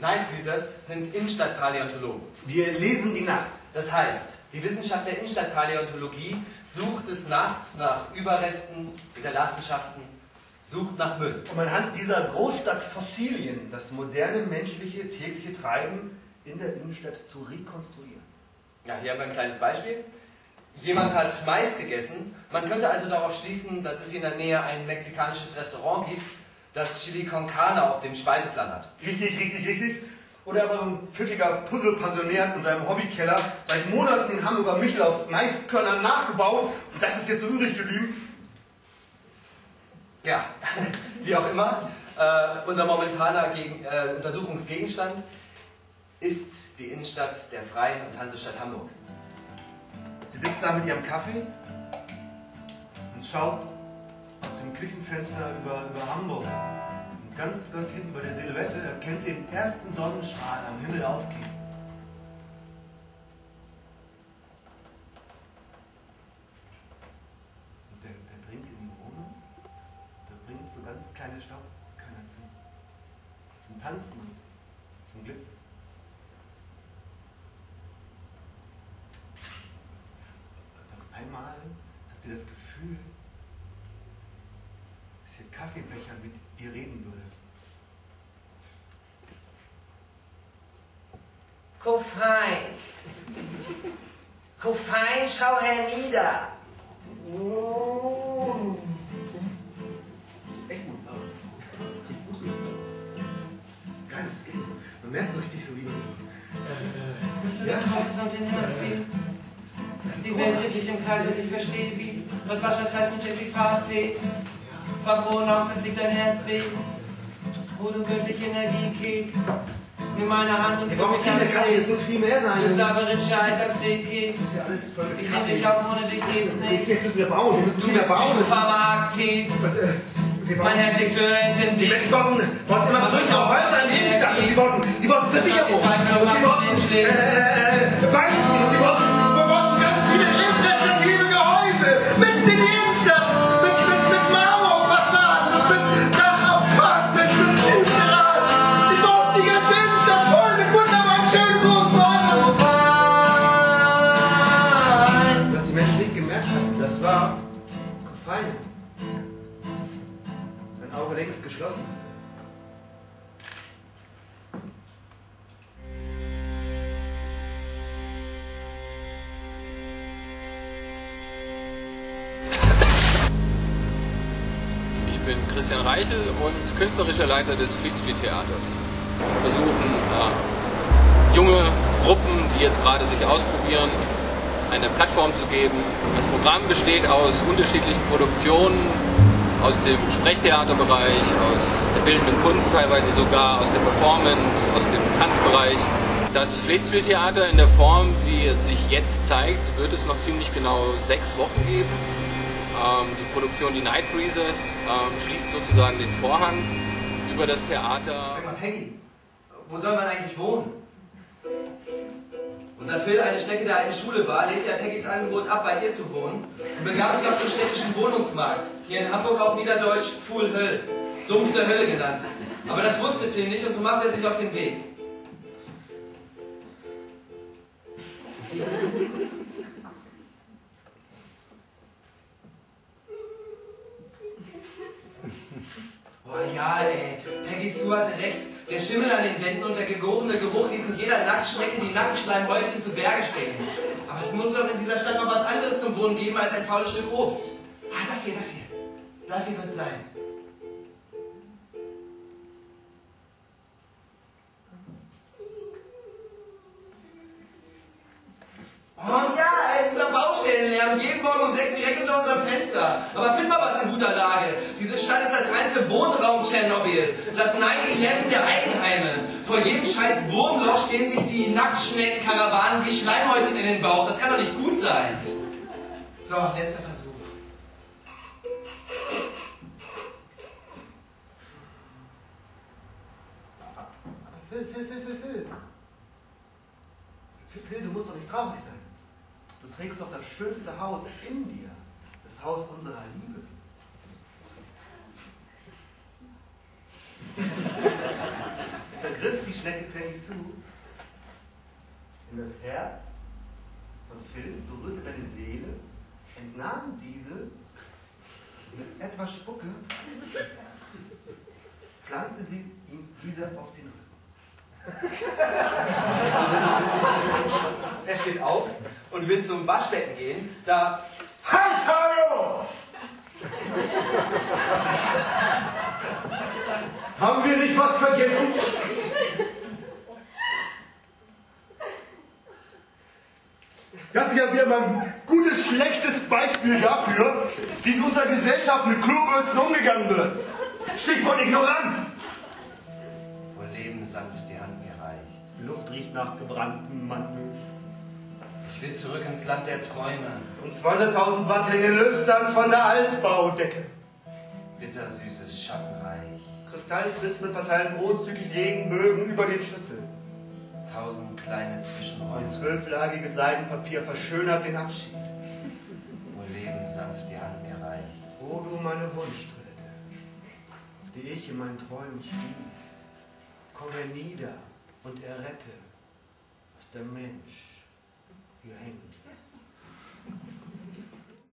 Nightbreezers sind Innenstadtpaläontologen. Wir lesen die Nacht. Das heißt, die Wissenschaft der Innenstadtpaläontologie sucht des Nachts nach Überresten, Hinterlassenschaften, sucht nach Müll. Um anhand dieser Großstadtfossilien das moderne menschliche tägliche Treiben in der Innenstadt zu rekonstruieren. Ja, hier haben wir ein kleines Beispiel. Jemand hat Mais gegessen. Man könnte also darauf schließen, dass es hier in der Nähe ein mexikanisches Restaurant gibt, das Chili con Carne auf dem Speiseplan hat. Richtig, richtig, richtig. Oder aber so ein pfiffiger Puzzle-Pensionär hat in seinem Hobbykeller seit Monaten den Hamburger Michel aus Maiskörnern nachgebaut und das ist jetzt so übrig geblieben. Ja, wie auch immer, unser momentaner Untersuchungsgegenstand ist die Innenstadt der Freien und Hansestadt Hamburg. Sie sitzt da mit ihrem Kaffee und schaut aus dem Küchenfenster über Hamburg. Und ganz dort hinten bei der Silhouette erkennt sie den ersten Sonnenstrahl am Himmel aufgehen. Und der dringt in den Raum, da bringt so ganz kleine Staubkörner zum Tanzen und zum Glitzern. Einmal hat sie das Gefühl, dass ihr Kaffeebecher mit ihr reden würde. Koffein! Koffein, schau hernieder! Oh. Ist echt gut. Geil, das geht. Man merkt so richtig so wie man... Bist du mit Hauks und den Herzbeat? Die Welt dreht sich im Kreis und ich verstehe wie. Was war das heißt, und jetzt die Fahrtweh? Fahr froh hinaus und fliegt dein Herz weg. Wo du göttliche Energie krieg. Nimm meine Hand und führ mich alles weg. Es muss viel mehr sein. Das labyrinthsche Alltagsweg geht. Ich nehme dich auf, ohne dich geht's nicht. Wir müssen mehr bauen, wir müssen viel mehr bauen. Du bist aktiv. Mein Herz schickt höher intensiv. Die Menschen wollten immer größere Häuser in die Innenstadt. Sie wollten Versicherung. Sie wollten Banken. Sie wollten geschlossen. Ich bin Christian Reichel und künstlerischer Leiter des Fleet Street Theaters. Wir versuchen junge Gruppen, die jetzt gerade sich ausprobieren, eine Plattform zu geben. Das Programm besteht aus unterschiedlichen Produktionen, aus dem Sprechtheaterbereich, aus der bildenden Kunst teilweise sogar, aus der Performance, aus dem Tanzbereich. Das Fleet Street Theater in der Form, wie es sich jetzt zeigt, wird es noch ziemlich genau 6 Wochen geben. Die Produktion Die Nightbreezers schließt sozusagen den Vorhang über das Theater. Sag mal, Peggy, wo soll man eigentlich wohnen? Und da Phil, eine Schnecke, der eine Schule war, lehnte er Peggys Angebot ab, bei ihr zu wohnen und begab sich auf den städtischen Wohnungsmarkt, hier in Hamburg auch niederdeutsch Pfuhlhöll, Sumpf der Hölle genannt. Aber das wusste Phil nicht und so machte er sich auf den Weg. Oh ja, ey, Peggy Sue hatte recht. Der Schimmel an den Wänden und der gegorene Geruch ließen jeder Nacktschnecke die Nackenschleimhäutchen zu Berge stecken. Aber es muss doch in dieser Stadt noch was anderes zum Wohnen geben als ein faules Stück Obst. Ah, das hier, das hier. Das hier wird's sein. Oh ja, ey, dieser Baustellenlärm. Jeden Morgen um 6 direkt unter unserem Fenster. Aber find mal was in guter Lage. Diese Stadt ist das reinste Wohnraum Tschernobyl. Das 9-11 der Eigenheime. Vor jedem scheiß Wurmloch stehen sich die Nacktschneckenkarawanen die Schleimhäutchen in den Bauch. Das kann doch nicht gut sein. So, letzter Versuch. Phil, du musst doch nicht traurig sein. Du trägst doch das schönste Haus in dir, das Haus unserer Liebe. griff die Schnecke Penny zu in das Herz von Phil, berührte seine Seele, entnahm diese mit etwas Spucke, pflanzte sie ihm diese auf den Rücken. Er steht auf und will zum Waschbecken gehen, da... Halt, hallo! Haben wir nicht was vergessen? Das ist ja wieder mal ein gutes, schlechtes Beispiel dafür, wie in unserer Gesellschaft mit Klobürsten umgegangen wird. Stichwort Ignoranz. Wo Leben sanft die Hand mir reicht. Die Luft riecht nach gebrannten Mandeln. Ich will zurück ins Land der Träume. Und 200.000 Watt hängen lüstern von der Altbaudecke. Bittersüßes Schattenreich. Kristallprismen verteilen großzügig Regenbögen über den Schüssel. 1000 kleine Zwischenräume. Und 12-lagiges Seidenpapier verschönert den Abschied. Wo Leben sanft die Hand mir reicht. Wo du meine Wunschtritte, auf die ich in meinen Träumen stieß, komme nieder und errette, was der Mensch hier hängt.